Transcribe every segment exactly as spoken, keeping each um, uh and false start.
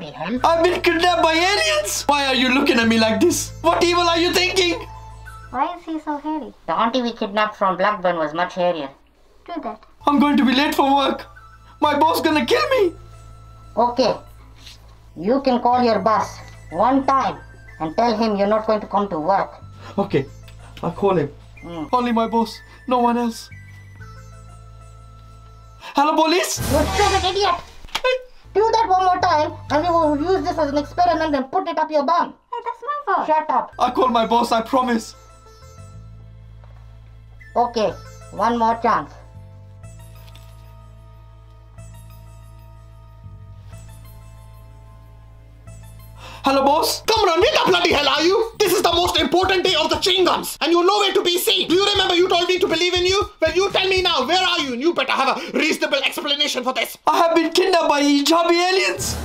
kidnapping him? I've been kidnapped by aliens? Why are you looking at me like this? What evil are you thinking? Why is he so hairy? The auntie we kidnapped from Blackburn was much hairier. Do that. I'm going to be late for work. My boss gonna kill me. Okay. You can call your boss one time and tell him you're not going to come to work. Okay. I'll call him. Mm. Only my boss. No one else. Hello, police? You stupid idiot! Do that one more time and we will use this as an experiment and put it up your bum. Hey, that's my fault. Shut up. I'll call my boss, I promise. Okay. One more chance. Hello, boss? Kamran, where the bloody hell are you? This is the most important day of the chewing gums and you're nowhere to be seen. Do you remember you told me to believe in you? Well, you tell me now, where are you? You better have a reasonable explanation for this. I have been kidnapped by hijabi aliens.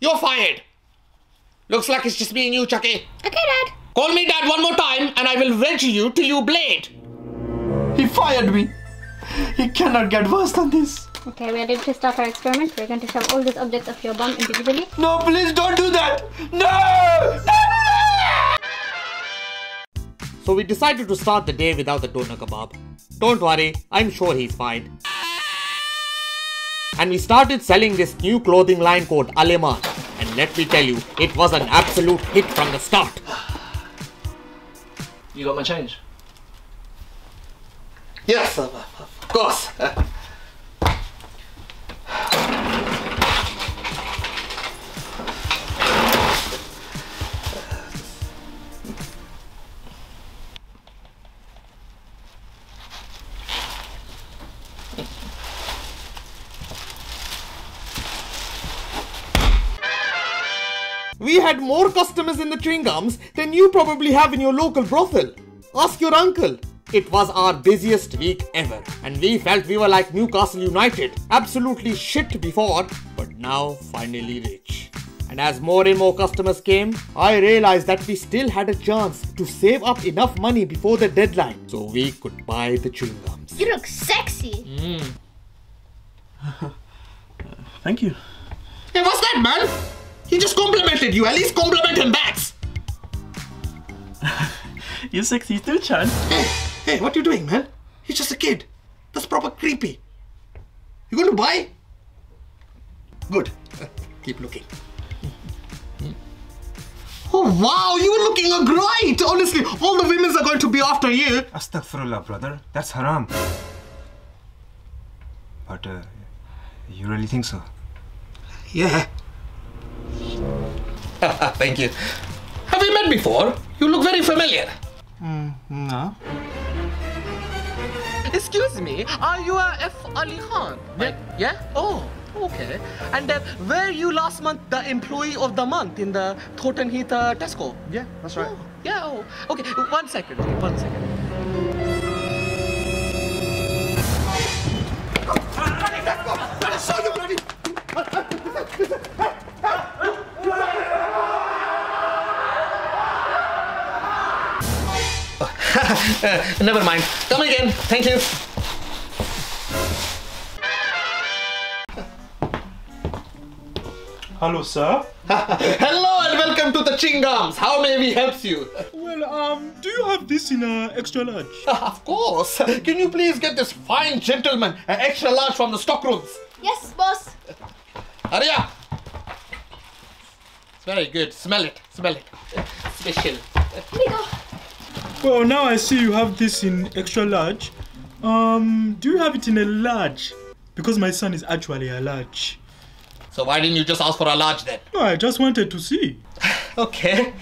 You're fired. Looks like it's just me and you, Chucky. Okay, Dad. Call me Dad one more time and I will wedge you till you bleed. He fired me. It cannot get worse than this. Okay, we are ready to start our experiment. We're going to shove all these objects up your bum individually. No, please don't do that! No! No! So we decided to start the day without the doner kebab. Don't worry, I'm sure he's fine. And we started selling this new clothing line called Aleman. And let me tell you, it was an absolute hit from the start. You got my change? Yes, of course. We had more customers in the chewing gums than you probably have in your local brothel. Ask your uncle. It was our busiest week ever, and we felt we were like Newcastle United, absolutely shit before, but now finally rich. And as more and more customers came, I realized that we still had a chance to save up enough money before the deadline, so we could buy the chewing gums. You look sexy. Mm. uh, thank you. Hey, what's that, man? He just complimented you. At least compliment him back. You're sexy too, Chan. Hey. Hey, what are you doing, man? He's just a kid. That's proper creepy. You going to buy? Good. Keep looking. Oh, wow. You were looking great. Honestly, all the women are going to be after you. Astaghfirullah, brother. That's haram. But uh, you really think so? Yeah. Thank you. Have we met before? You look very familiar. Mm, no. Excuse me, are you a F. Ali Khan? Yeah. Yeah? Oh, okay. And uh, were you last month the employee of the month in the Thornton Heath uh, Tesco? Yeah, that's right. Oh, yeah, oh. Okay, one second, one second. I'll show you, bloody! Uh, never mind. Come again. Thank you. Hello, sir. Hello and welcome to the chewing gums. How may we help you? Well, um, do you have this in uh, extra large? Of course. Can you please get this fine gentleman an extra large from the stockrooms? Yes, boss. Hurry up. It's very good. Smell it. Smell it. Special. Here you go. Well, now I see you have this in extra large. Um, do you have it in a large? Because my son is actually a large. So why didn't you just ask for a large then? No, I just wanted to see. Okay.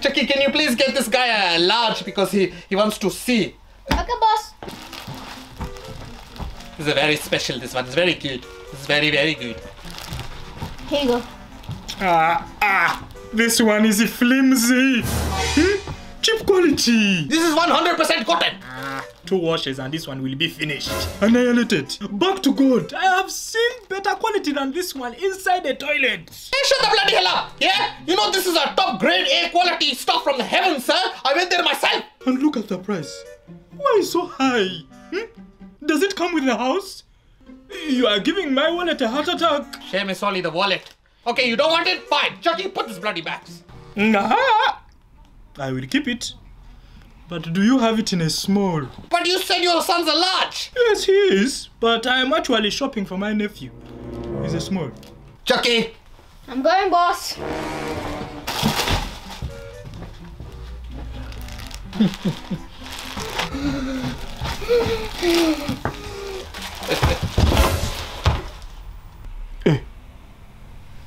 Chucky, can you please get this guy a large because he, he wants to see? Okay, boss. This is a very special, this one. It's very good. It's very, very good. Here you go. Ah, ah. This one is flimsy. Hmm? Cheap quality. This is one hundred percent cotton. Two washes and this one will be finished. Annihilated. Back to God. I have seen better quality than this one inside the toilet. Hey, shut the bloody hell up. Yeah? You know this is a top grade A quality stuff from the heavens, sir. I went there myself. And look at the price. Why so high? Hmm? Does it come with the house? You are giving my wallet a heart attack. Shame is only the wallet. Okay, you don't want it? Fine. Chucky, put this bloody back. Nah. I will keep it. But do you have it in a small? But you said your son's a large. Yes, he is. But I am actually shopping for my nephew. He's a small. Chucky. I'm going, boss.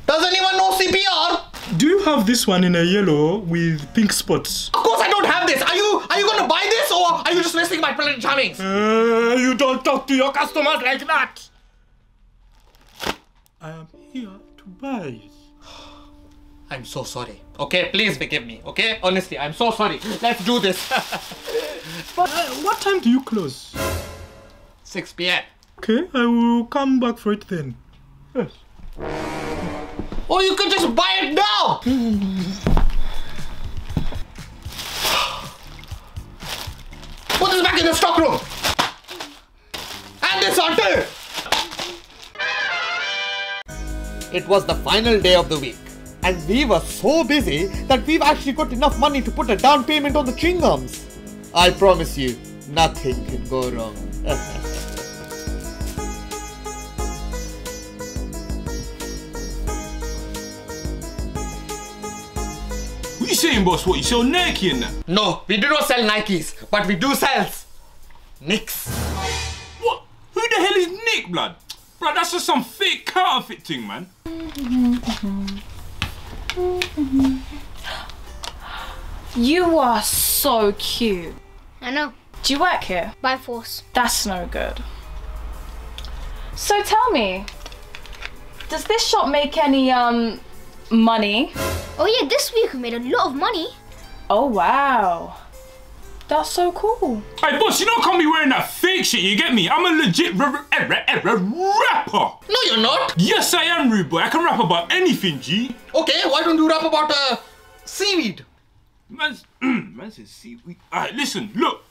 Does anyone know C P R? Do you have this one in a yellow with pink spots? Of course I don't have this. Are you are you going to buy this, or are you just wasting my plain charmings? Uh, you don't talk to your customers like that. I am here to buy. I'm so sorry. Okay, please forgive me. Okay, honestly, I'm so sorry. Let's do this. But uh, what time do you close? six p m Okay, I will come back for it then. Yes. Or you could just buy it now. Put this back in the stock room. And this on too. It was the final day of the week. And we were so busy that we've actually got enough money to put a down payment on the chewing gums. I promise you, nothing can go wrong. We saying, boss, what you sell Nike in? No, we do not sell Nikes, but we do sell Nicks. What? Who the hell is Nick, blood? Blood, that's just some fake counterfeit thing, man. You are so cute. I know. Do you work here? By force. That's no good. So tell me, does this shop make any um money? Oh yeah, this week we made a lot of money. Oh wow. That's so cool. Hey boss, you don't come be wearing that fake shit, you get me? I'm a legit r r r r r rapper. No you're not. Yes I am, rude boy. I can rap about anything, G. Okay, why don't you rap about uh, seaweed? Man's, mm, man says seaweed. Alright, listen, look.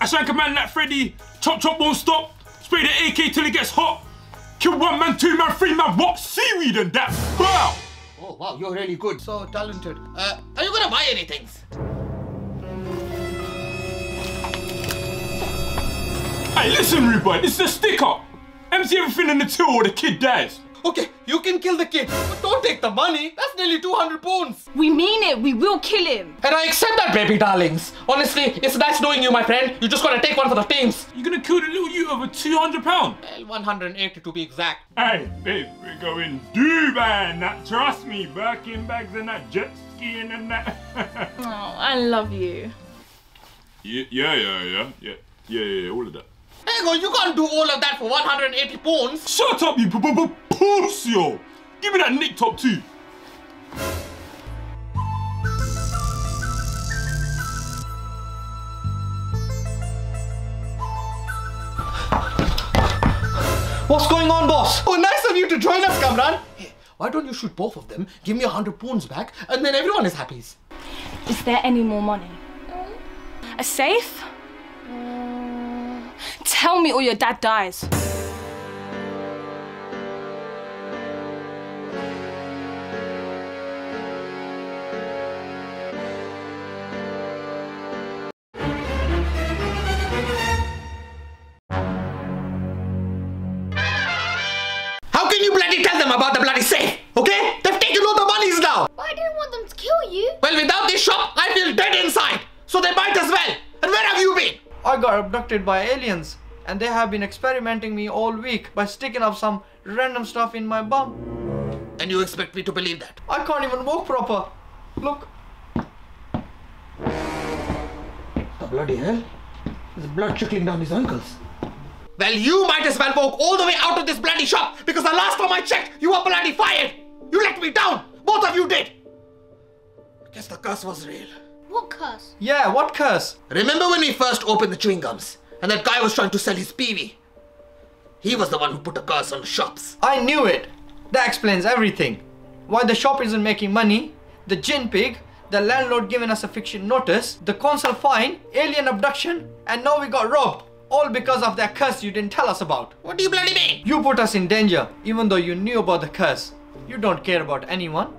I sang Kamran like Freddy, chop chop won't stop, spray the A K till it gets hot, kill one man, two man, three man, what? Seaweed and that, wow! Oh wow, you're really good, so talented. Uh, are you gonna buy any things? Hey listen rude boy, this is a sticker. Empty everything in the till or the kid dies. Okay, you can kill the kid, but don't take the money. That's nearly two hundred pounds. We mean it, we will kill him. And I accept that, baby darlings. Honestly, it's nice knowing you, my friend. You just gotta take one for the teams. You're gonna kill the little you over two hundred pounds? Well, one hundred eighty to be exact. Hey, babe, we're going Dubai and that. Trust me, Birkin bags and that, jet skiing and that. Oh, I love you. Yeah, yeah, yeah, yeah, yeah, yeah, yeah, all of that. Hang on, you can't do all of that for one hundred eighty pounds. Shut up, you b-b-b- Yo. Give me that Nick top too. What's going on, boss? Oh, nice of you to join us, Kamran. Hey, why don't you shoot both of them, give me a hundred pounds back, and then everyone is happy. Is there any more money? A safe? Mm. Tell me or your dad dies. Tell them about the bloody safe, okay? They've taken all the monies now. But I didn't want them to kill you. Well, without this shop, I feel dead inside. So they might as well. And where have you been? I got abducted by aliens. And they have been experimenting me all week by sticking up some random stuff in my bum. And you expect me to believe that? I can't even walk proper. Look. The bloody hell? There's blood trickling down his ankles. Well, you might as well walk all the way out of this bloody shop, because the last time I checked, you were bloody fired. You let me down. Both of you did. I guess the curse was real. What curse? Yeah, what curse? Remember when we first opened the chewing gums and that guy was trying to sell his peewee? He was the one who put a curse on the shops. I knew it. That explains everything. Why the shop isn't making money, the gin pig, the landlord giving us a eviction notice, the council fine, alien abduction, and now we got robbed. all because of that curse you didn't tell us about. What do you bloody mean? You put us in danger, even though you knew about the curse. You don't care about anyone.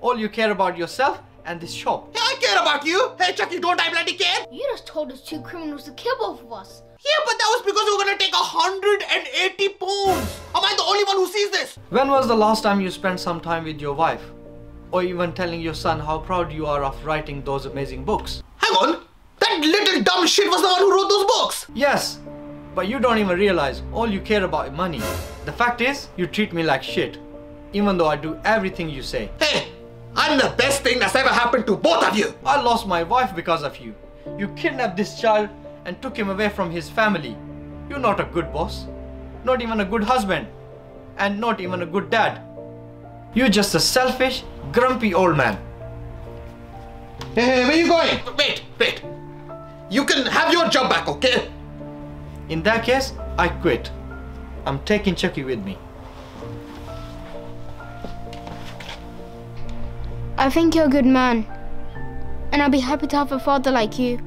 All you care about yourself and this shop. Hey, I care about you. Hey, Chucky, don't I bloody care? You just told us two criminals to kill both of us. Yeah, but that was because we were gonna take one hundred eighty pounds. Am I the only one who sees this? When was the last time you spent some time with your wife? Or even telling your son how proud you are of writing those amazing books? Hang on. That little dumb shit was the one who wrote those books! Yes, but you don't even realize all you care about is money. The fact is, you treat me like shit, even though I do everything you say. Hey, I'm the best thing that's ever happened to both of you! I lost my wife because of you. You kidnapped this child and took him away from his family. You're not a good boss, not even a good husband, and not even a good dad. You're just a selfish, grumpy old man. Hey, hey, where are you going? Wait, wait. You can have your job back, okay? In that case, I quit. I'm taking Chucky with me. I think you're a good man. And I'll be happy to have a father like you.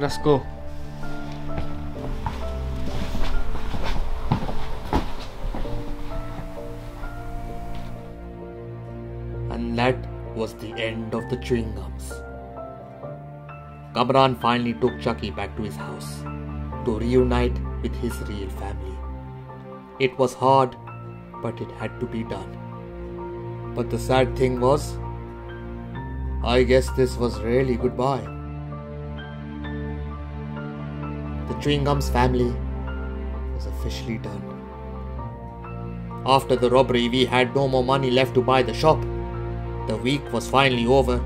Let's go. And that was the end of the chewing gums. Kamran finally took Chucky back to his house to reunite with his real family. It was hard, but it had to be done. But the sad thing was, I guess this was really goodbye. The chewing gums family was officially done. After the robbery, we had no more money left to buy the shop. The week was finally over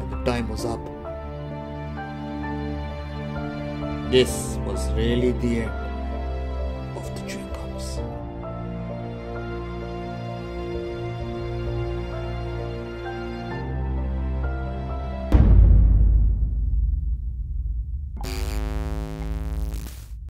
and the time was up. This was really the end of the chewing gums.